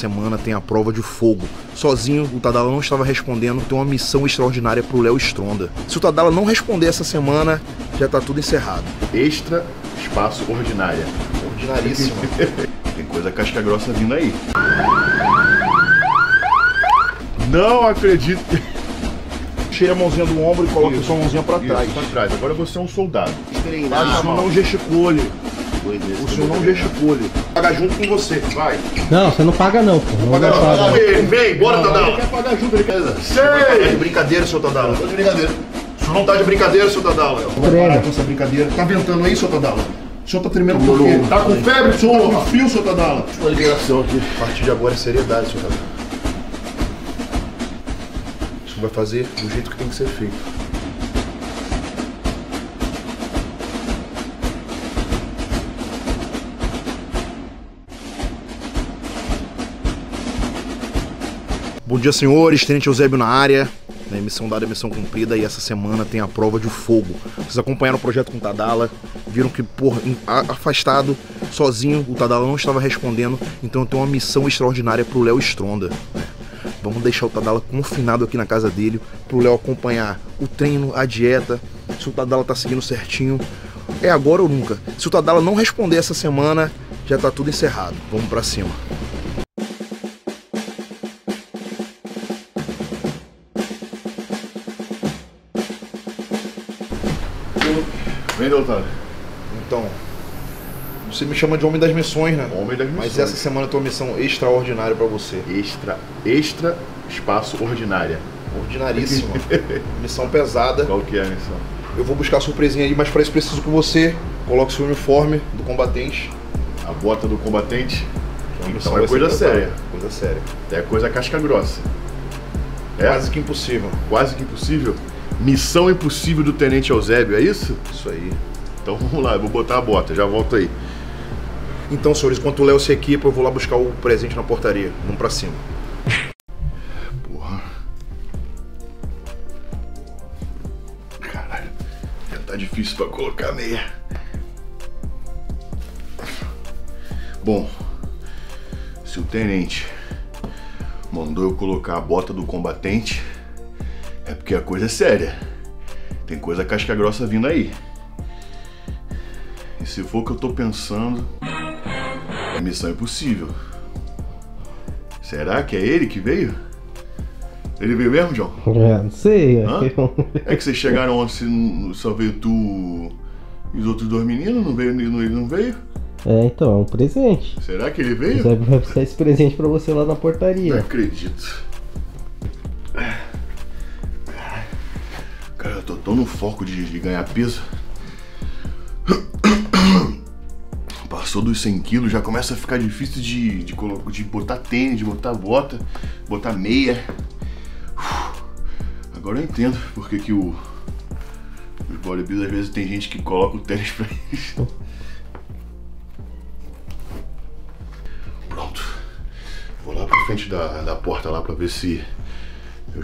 semana tem a prova de fogo. Sozinho, o Tadala não estava respondendo, tem uma missão extraordinária para o Léo Stronda. Se o Tadala não responder essa semana, já tá tudo encerrado. Extra, espaço, ordinária. Ordinaríssima. Tem coisa casca grossa vindo aí. Não acredito que... Tira a mãozinha do ombro e coloca a sua mãozinha para trás. Pra trás. Agora você é um soldado. Mas não gesticule. O senhor não gesticule. Paga junto com você, vai. Não, você não paga não, pô. Não paga junto. Vem, bora, Tadala. Ele quer pagar junto, ele quer. Sei. De brincadeira, seu Tadala. Tá de brincadeira. O senhor não tá de brincadeira, seu Tadala. Vai parar com essa brincadeira. Tá ventando aí, seu Tadala? O senhor tá tremendo por quê? Tá com febre, senhor? Tá com frio, seu Tadala? Uma ligação aqui. A partir de agora é seriedade, seu Tadala. Isso vai fazer do jeito que tem que ser feito. Bom dia, senhores, Tenente Eusébio na área, né, missão dada, missão cumprida, e essa semana tem a prova de fogo. Vocês acompanharam o projeto com o Tadala, viram que, porra, afastado, sozinho, o Tadala não estava respondendo, então tem uma missão extraordinária pro Léo Stronda. Vamos deixar o Tadala confinado aqui na casa dele, pro Léo acompanhar o treino, a dieta, se o Tadala tá seguindo certinho, é agora ou nunca. Se o Tadala não responder essa semana, já tá tudo encerrado, vamos pra cima. Vem, doutor. Então, você me chama de homem das missões, né? Homem das missões. Mas essa semana eu tenho uma missão extraordinária pra você. Extra, espaço, ordinária. Ordinaríssima. Missão pesada. Qual que é a missão? Eu vou buscar a surpresinha aí, mas pra isso preciso que você coloque seu uniforme do combatente. A bota do combatente. Então é coisa séria. Coisa séria. É coisa casca grossa. É? Quase que impossível. Quase que impossível? Missão impossível do Tenente Eusébio, é isso? Isso aí. Então vamos lá, eu vou botar a bota, já volto aí. Então, senhores, enquanto o Léo se equipa, eu vou lá buscar o presente na portaria. Vamos pra cima. Porra. Caralho, já tá difícil pra colocar a meia. Bom, se o Tenente mandou eu colocar a bota do combatente, é porque a coisa é séria. Tem coisa casca grossa vindo aí. E se for o que eu tô pensando, é missão impossível. Será que é ele que veio? Ele veio mesmo, John? É, não sei. É que vocês chegaram ontem, só veio tu e os outros dois meninos, não veio, ele não veio? É, então, é um presente. Será que ele veio? Vai precisar esse presente pra você lá na portaria. Não acredito. Cara, eu tô tão no foco de ganhar peso. Passou dos 100 kg, já começa a ficar difícil de botar tênis, de botar bota, botar meia. Agora eu entendo porque que os bodybuilders às vezes tem gente que coloca o tênis pra eles. Pronto. Vou lá pra frente da porta lá pra ver se eu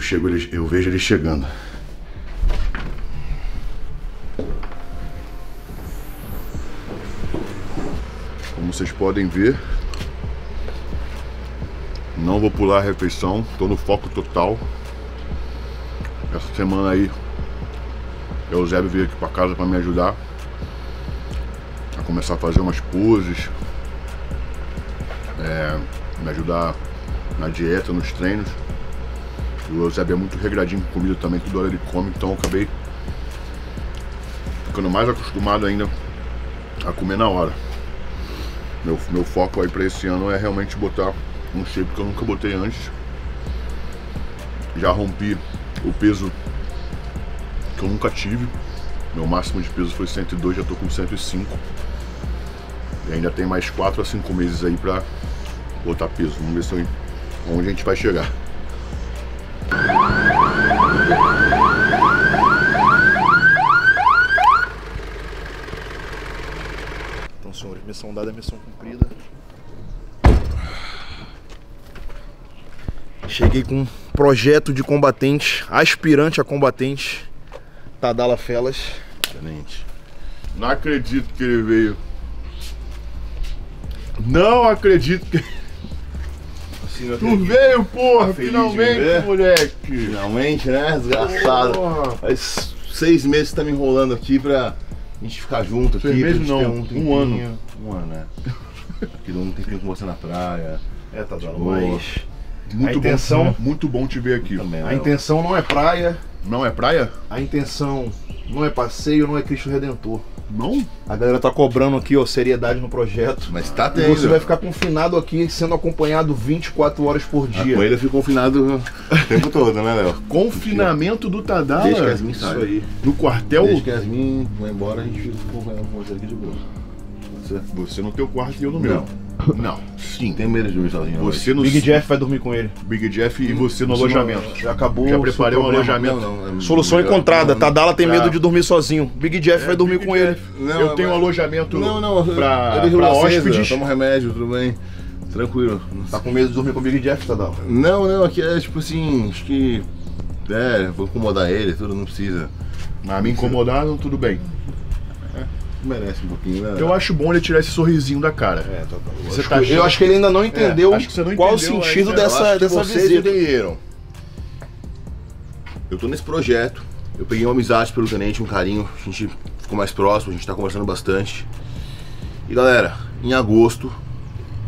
vejo ele chegando. Como vocês podem ver, não vou pular a refeição, tô no foco total. Essa semana aí, o Eusébio veio aqui pra casa pra me ajudar a começar a fazer umas poses, me ajudar na dieta, nos treinos. O Eusébio é muito regradinho com comida também, toda hora ele come, então eu acabei ficando mais acostumado ainda a comer na hora. Meu foco aí pra esse ano é realmente botar um shape que eu nunca botei antes. Já rompi o peso que eu nunca tive. Meu máximo de peso foi 102, já tô com 105. E ainda tem mais 4 a 5 meses aí pra botar peso. Vamos ver onde a gente vai chegar. Senhores, missão dada, missão cumprida. Cheguei com um projeto de combatente, aspirante a combatente, Tadalafellas. Excelente. Não acredito que ele veio. Não acredito que... patrocínio. Tu veio, porra, finalmente, moleque. Finalmente, né, desgraçado. Porra. Faz 6 meses que tá me enrolando aqui pra gente ficar junto aqui. 6 meses não, um ano. Um ano, né. Aqui não tem tempo com você na praia. É, tá dando mais. Muito bom te ver aqui. Também, a intenção não é praia. Não é praia? A intenção não é passeio, não é Cristo Redentor. Não? A galera tá cobrando aqui, ó, seriedade no projeto. Mas tá tendo. E você vai ficar confinado aqui, sendo acompanhado 24 horas por dia. Com ele eu fico confinado o tempo todo, né, Léo? Confinamento do Tadala. Deixa que Yasmin sai. Isso aí. No quartel... Deixa que Yasmin vai embora, a gente fica acompanhando com você aqui de boa. Você no teu quarto e eu no meu. Não. Sim. Tem medo de dormir sozinho. Você no... Big Jeff vai dormir com ele. Big Jeff e você no alojamento. Já acabou. Já preparei o alojamento. Não. Solução encontrada. Tadala tem medo de dormir sozinho. Big Jeff vai dormir com ele. Não, eu tenho um alojamento pra hóspedes. Toma remédio, tudo bem. Tranquilo. Tá com medo de dormir com o Big Jeff, Tadala? Não. Aqui é tipo assim, acho que... É, vou incomodar ele, tudo, não precisa. Mas me incomodar, tudo bem. Merece um pouquinho, né? Eu acho bom ele tirar esse sorrisinho da cara. É, eu acho que ele ainda não entendeu qual o sentido dessa visita. Eu tô nesse projeto, eu peguei uma amizade pelo Tenente, um carinho, a gente ficou mais próximo, a gente tá conversando bastante. E galera, em agosto,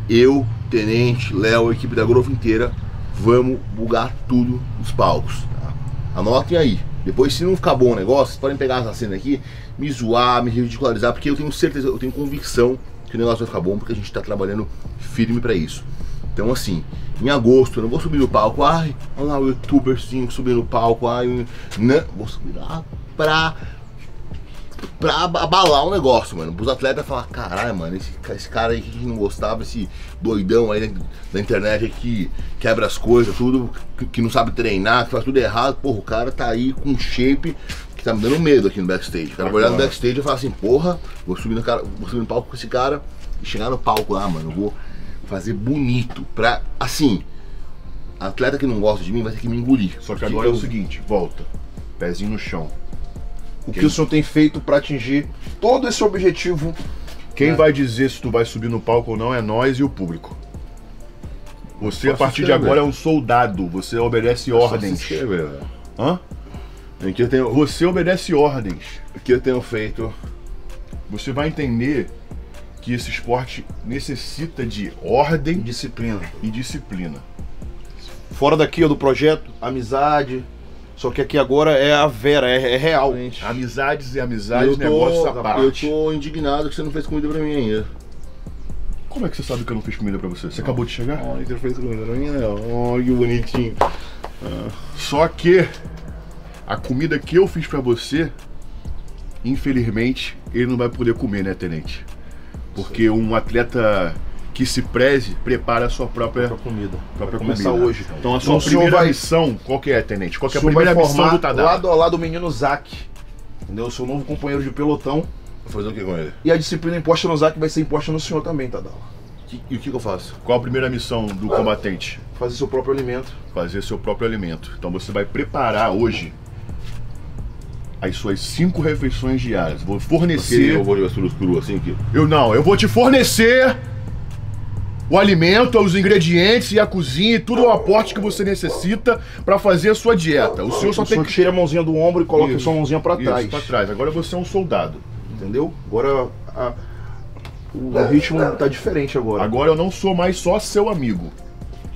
eu, Tenente, Léo, a equipe da Grova inteira, vamos bugar tudo nos palcos, tá? Anotem aí. Depois, se não ficar bom o negócio, vocês podem pegar essa cena aqui, me zoar, me ridicularizar, porque eu tenho certeza, eu tenho convicção que o negócio vai ficar bom, porque a gente tá trabalhando firme pra isso. Então assim, em agosto eu não vou subir no palco, ai, olha lá o youtuberzinho subir no palco, ai, não, vou subir lá pra abalar o negócio, mano. Os atletas falar, caralho, mano, esse cara aí que não gostava, esse doidão aí da internet aí que quebra as coisas, tudo, que não sabe treinar, que faz tudo errado, porra, o cara tá aí com shape que tá me dando medo aqui no backstage. O cara vai olhar no backstage e falar assim, porra, vou subir no palco com esse cara e chegar no palco lá, mano, eu vou fazer bonito pra, assim, atleta que não gosta de mim vai ter que me engolir. Só que agora é o seguinte, volta, pezinho no chão. O que o senhor tem feito para atingir todo esse objetivo? Quem vai dizer se tu vai subir no palco ou não é nós e o público. Você, a partir de agora, é um soldado. Você obedece ordens. Hã? Você obedece ordens. O que eu tenho feito? Você vai entender que esse esporte necessita de ordem, disciplina e disciplina. Fora daqui, do projeto, amizade... Só que aqui agora é a Vera, é real. Gente. Amizades e amizades, negócios à parte. Eu tô indignado que você não fez comida pra mim ainda. Como é que você sabe que eu não fiz comida pra você? Você acabou de chegar? Olha, você fez comida pra mim, né? Olha que bonitinho. Só que a comida que eu fiz pra você, infelizmente, ele não vai poder comer, né, Tenente? Porque um atleta que se preze, prepara a sua própria comida. Pra começar hoje. Então a sua primeira missão, qual que é, Tenente? Qual que é a primeira missão do Tadala? Lado a lado o menino Zac, entendeu? O seu novo companheiro de pelotão. Vou fazer o que com ele? E a disciplina imposta no Zac vai ser imposta no senhor também, Tadala. E o que eu faço? Qual a primeira missão do combatente? Fazer seu próprio alimento. Fazer seu próprio alimento. Então você vai preparar hoje as suas 5 refeições diárias. Vou fornecer... Eu vou jogar tudo cru assim aqui? Eu vou te fornecer... O alimento, os ingredientes e a cozinha e tudo o aporte que você necessita para fazer a sua dieta. O senhor só tem que tirar a mãozinha do ombro e coloca a sua mãozinha para trás. Isso, para trás. Agora você é um soldado, entendeu? Agora o ritmo tá diferente agora. Agora eu não sou mais só seu amigo.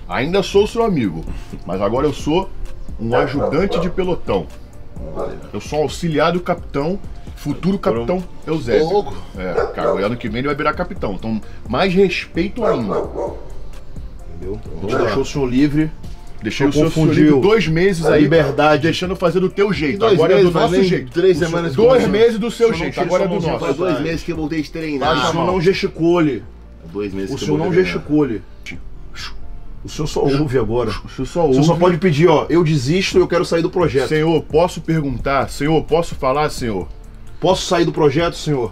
Ainda sou seu amigo, mas agora eu sou um ajudante de pelotão. Eu sou um auxiliar do capitão. Futuro capitão Eusébio. Louco. Cara, ano que vem ele vai virar capitão. Então, mais respeito ainda. Entendeu? Deixou o senhor livre. Deixei o senhor livre 2 meses aí. Liberdade. Deixando fazer do teu jeito. Agora é do nosso jeito. 3 semanas. 2 meses do seu jeito. Agora é do nosso. Faz 2 meses que eu voltei a treinar. Mas o senhor não gesticule. 2 meses. O senhor não gesticule. O senhor só ouve agora. O senhor só ouve. O senhor só pode pedir, ó. Eu desisto, eu quero sair do projeto. Senhor, posso perguntar? Senhor, posso falar, senhor? Posso sair do projeto, senhor?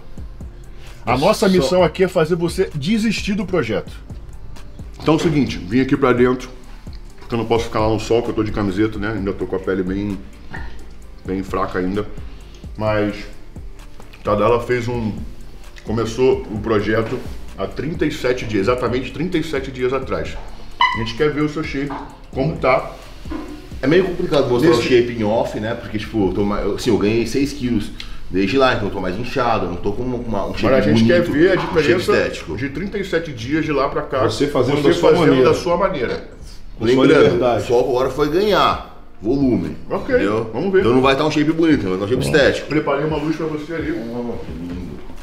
A nossa missão aqui é fazer você desistir do projeto. Então é o seguinte, vim aqui pra dentro, porque eu não posso ficar lá no sol, que eu tô de camiseta, né? Ainda tô com a pele bem fraca ainda. Mas Tadala começou o projeto há 37 dias, exatamente 37 dias atrás. A gente quer ver o seu shape, como tá. É meio complicado mostrar o shape em off, né? Porque, tipo, eu ganhei 6 quilos desde lá, então eu tô mais inchado, eu não tô com um shape bonito. Mas a gente quer ver a diferença de 37 dias de lá pra cá. Você fazendo da sua maneira. Lembrando, só agora foi ganhar volume. Ok, entendeu? Vamos ver. Então não vai estar um shape bonito, vai estar um shape estético. Preparei uma luz pra você ali.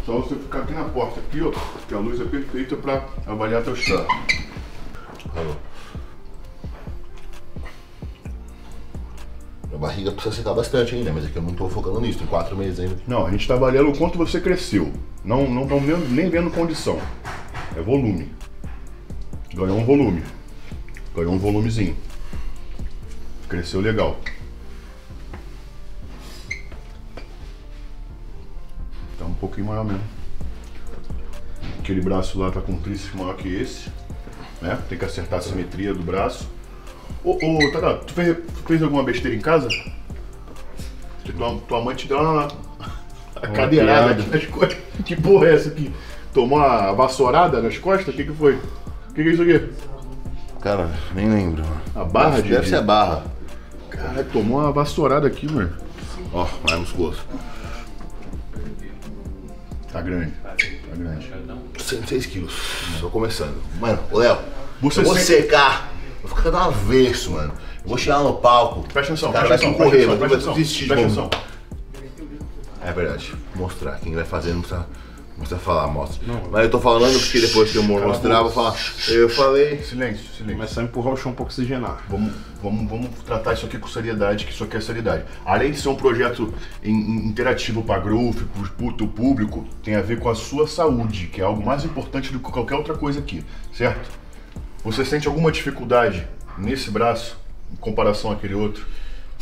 Só você ficar aqui na porta, aqui, ó, que a luz é perfeita pra avaliar teu chá. A barriga precisa secar bastante ainda, mas aqui eu não estou focando nisso, tem 4 meses ainda. Não, a gente está avaliando o quanto você cresceu. Não estamos nem vendo condição. É volume. Ganhou um volume. Ganhou um volumezinho. Cresceu legal. Tá um pouquinho maior mesmo. Aquele braço lá tá com um tríceps maior que esse. Né? Tem que acertar a simetria do braço. Ô, Tadá, tu fez alguma besteira em casa? Tua mãe te deu uma cadeirada aqui nas costas. Que porra é essa aqui? Tomou uma vassourada nas costas? O que que foi? O que que é isso aqui? Cara, nem lembro. A barra de... Deve ser a barra. Cara, tomou uma vassourada aqui, mano. Ó, mais musculoso. Tá grande. Tá grande. 106 quilos. Tô começando. Mano, ô Léo, eu vou secar. Eu vou ficar do avesso, mano. Eu vou chegar no palco. Presta atenção, cara, presta atenção. Correr, presta atenção, É verdade. Mostrar. Quem vai fazer não precisa falar, mostra. Não. Mas eu tô falando porque depois que eu mostrar, vou falar. Eu falei. Silêncio, silêncio. Começar a empurrar o chão um pouco, oxigenar. Vamos tratar isso aqui com seriedade, que isso aqui é seriedade. Além de ser um projeto interativo pra Growth, pro teu público, tem a ver com a sua saúde, que é algo mais importante do que qualquer outra coisa aqui, certo? Você sente alguma dificuldade nesse braço em comparação àquele outro?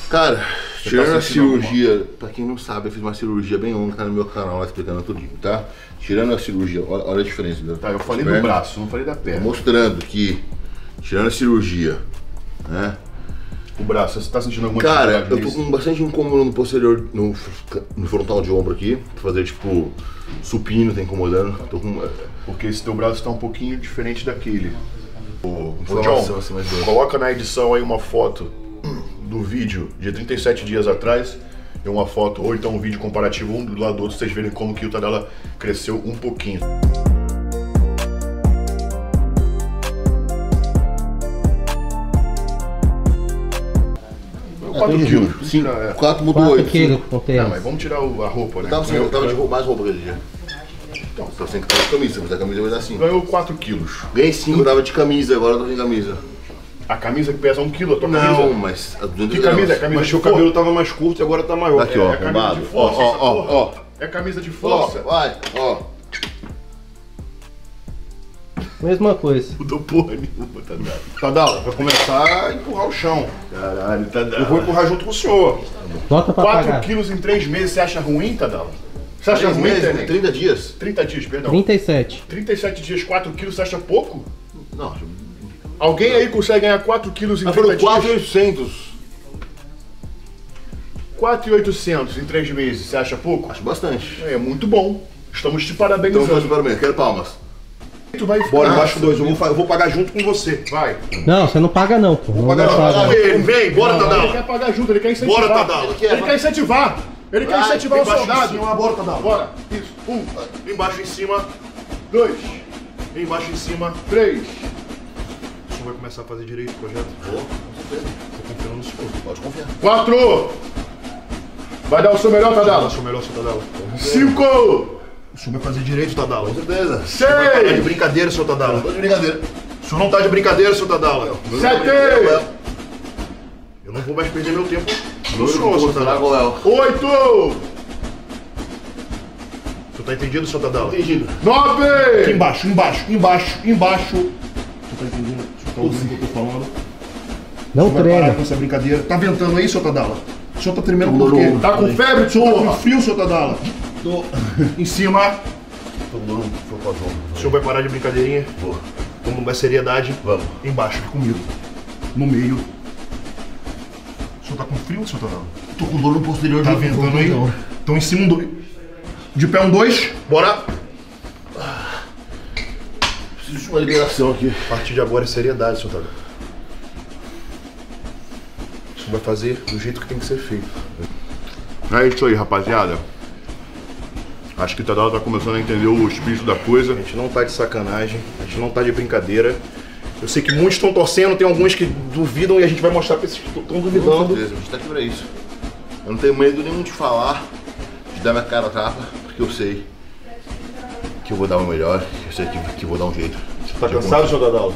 Cara, tirando a cirurgia, pra quem não sabe, eu fiz uma cirurgia bem longa, tá no meu canal lá explicando tudinho, tá? Tirando a cirurgia, olha a diferença. Tá, eu falei do braço, não falei da perna. Mostrando que, tirando a cirurgia, né? O braço, você tá sentindo alguma dificuldade? Cara, eu tô com bastante incômodo no posterior, no frontal de ombro aqui, fazer tipo supino, tá incomodando. Tô com... Porque esse teu braço tá um pouquinho diferente daquele. Ô John, coloca na edição aí uma foto do vídeo de 37 dias atrás e uma foto, ou então um vídeo comparativo um do lado do outro, vocês verem como que o Tadala cresceu um pouquinho. Quatro mudou 8 quilos. Mas vamos tirar a roupa, né? Eu tava de roupa, mais roupa que ele já. Então, tô sem camisa, mas a camisa vai dar 5. Ganhou 4 quilos. Ganhei 5, eu tava de camisa, agora eu tô sem camisa. A camisa que pesa 1 quilo, a tua camisa? Não, mas... Que camisa? A camisa mas o cabelo tava mais curto e agora tá maior. Aqui, ó, camisa de força. Ó. É camisa de força. Vai, ó. Mesma coisa. Mudou porra nenhuma, Tadala. Tadala, vai começar a empurrar o chão. Caralho, Tadala. Eu vou empurrar junto com o senhor. Bota pra pagar. 4 quilos em 3 meses, você acha ruim, Tadala? Você acha ruim, Tenente? 30 dias. 30 dias, perdão. 37. 37 dias, 4 quilos, você acha pouco? Não. Alguém aí consegue ganhar 4 quilos em 30 dias? 4,800. 4,800 em 3 meses, você acha pouco? Acho bastante. É muito bom. Estamos te parabenizando. Então, faz parabéns. Quero palmas. Tu vai ficar. Bora, embaixo 2. Eu vou pagar junto com você. Vai. Não, você não paga não. Pô. Vou pagar junto. Vem, bora, Tadala. Ele quer pagar junto, ele quer incentivar. Bora, Tadala. Ele quer incentivar. Ele quer incentivar o soldado. Em cima, bora, Tadala. Bora. Isso. 1. Embaixo em cima. 2. Embaixo em cima. 3. Você vai começar a fazer direito o projeto? Vou. Tô confiando no senhor. Pode confiar. 4. Vai dar o seu melhor, Tadala. Vai dar o seu melhor, seu Tadala. 5. O senhor vai fazer direito, Tadala. Com certeza. 6. Não tá de brincadeira, seu Tadala. Não de brincadeira. O senhor não tá de brincadeira, seu Tadala. 7. Eu não vou mais perder meu tempo. O senhor, Tadala. 8. O senhor tá entendido, seu Tadala? Entendido. 9. Aqui embaixo, embaixo. O senhor tá entendendo? O senhor tá ouvindo o que eu tô falando? Não treina. Parar com essa brincadeira. Tá ventando aí, seu Tadala? O senhor tá tremendo por quê? Tá com febre, senhor? Tá com frio, seu Tadala? Em cima. O senhor vai parar de brincadeirinha? Vou. Como vai seriedade? Vamos. Embaixo, comigo. No meio. O senhor tá com frio, senhor Tadala? Tô com dor no posterior. Tá ventando aí? Então em cima 1, 2. De pé 1, 2. Bora. Preciso uma liberação aqui. A partir de agora é seriedade, senhor Tadeu. Isso vai fazer do jeito que tem que ser feito. É isso aí, rapaziada. Acho que o Tadeu tá começando a entender o espírito da coisa. A gente não tá de sacanagem, a gente não tá de brincadeira. Eu sei que muitos estão torcendo, tem alguns que duvidam e a gente vai mostrar pra esses que estão duvidando. Com certeza, a gente tá aqui pra isso. Eu não tenho medo nenhum de falar, de dar minha cara a tapa, porque eu sei que eu vou dar o melhor, eu sei que eu vou dar um jeito. Você tá cansado, senhor Tadeu?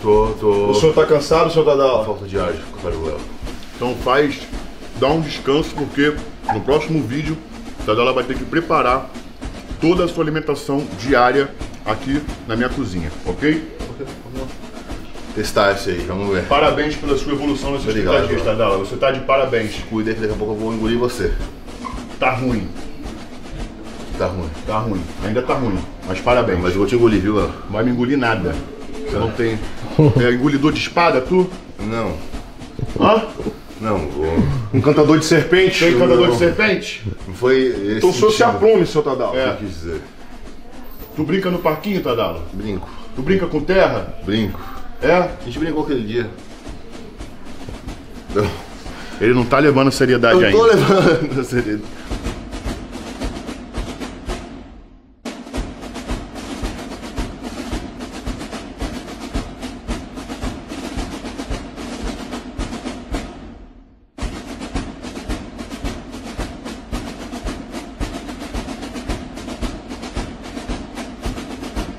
Tô. O senhor tá cansado, senhor Tadeu? Falta de ar, compadre Léo. Então faz, dá um descanso, porque no próximo vídeo o Tadeu vai ter que preparar toda a sua alimentação diária aqui na minha cozinha, ok? Ok, vamos lá. Testar isso aí, vamos ver. Parabéns pela sua evolução nesses 30 dias, Tadala. Você tá de parabéns. Cuida que daqui a pouco eu vou engolir você. Tá ruim. Tá ruim. Tá ruim. Ainda tá ruim, mas parabéns. Mas eu vou te engolir, viu? Não vai me engolir nada. Você não tem... É engolidor de espada, tu? Não. Hã? Não, vou... Encantador de serpente? Foi encantador de serpente? Não foi esse. Então o senhor se aprume, seu Tadala. É. O que eu quis dizer. Tu brinca no parquinho, Tadala? Brinco. Tu brinca com terra? Brinco. É? A gente brincou aquele dia. Ele não tá levando seriedade ainda. Eu tô levando seriedade.